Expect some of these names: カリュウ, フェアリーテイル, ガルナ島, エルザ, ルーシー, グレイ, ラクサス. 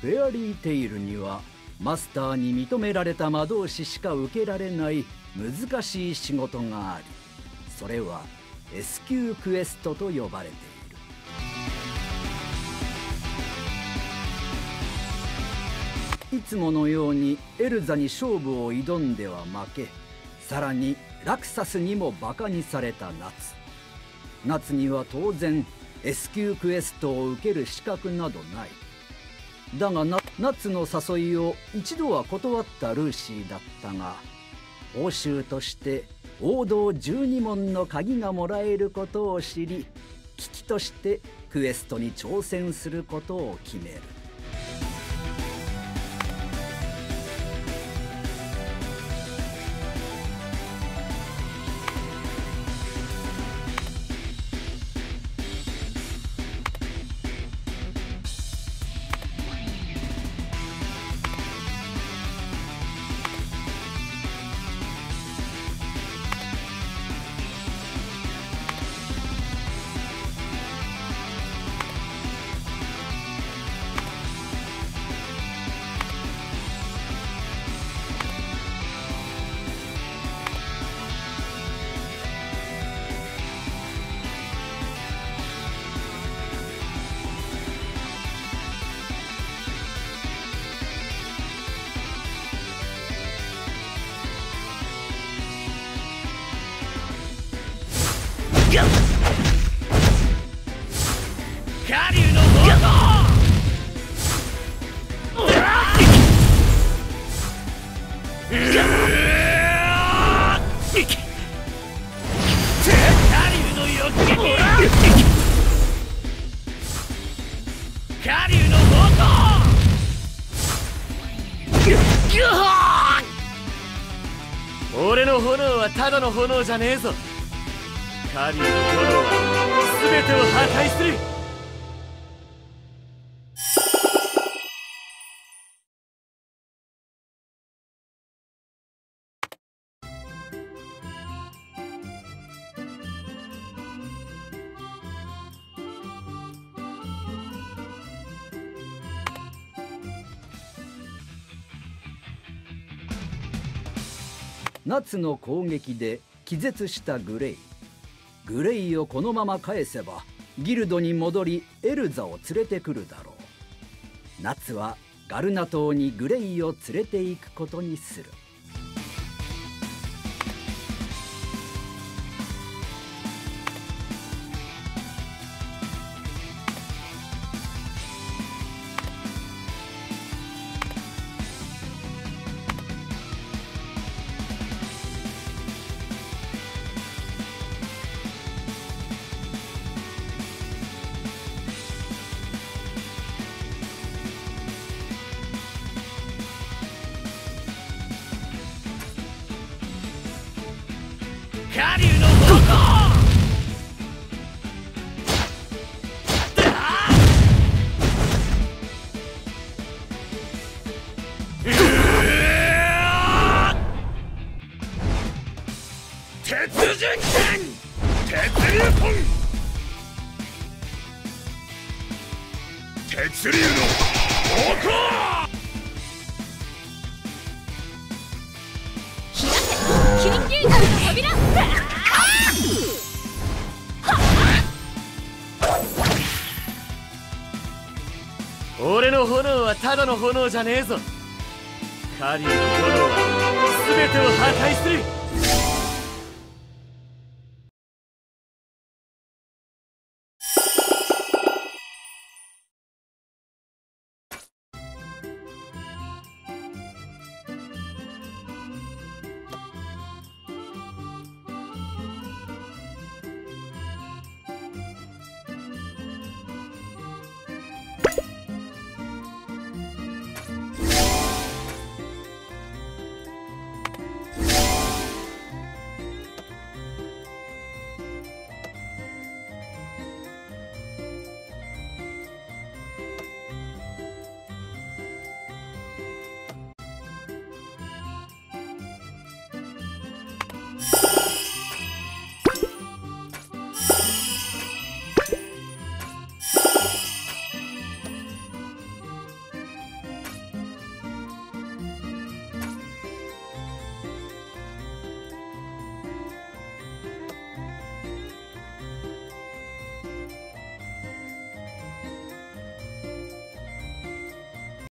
フェアリーテイルにはマスターに認められた魔導士しか受けられない難しい仕事があり、それは S級クエストと呼ばれている。いつものようにエルザに勝負を挑んでは負け、さらにラクサスにもバカにされた夏には当然 S級クエストを受ける資格などない。だが夏の誘いを一度は断ったルーシーだったが、報酬として王道12問の鍵がもらえることを知り、危機としてクエストに挑戦することを決める。俺の炎はただの炎じゃねえぞ。カリュウの炎は全てを破壊する。夏の攻撃で気絶したグレイをこのまま返せばギルドに戻りエルザを連れてくるだろう。夏はガルナ島にグレイを連れて行くことにする。俺の炎はただの炎じゃねえぞ。カリュウの炎は全てを破壊する。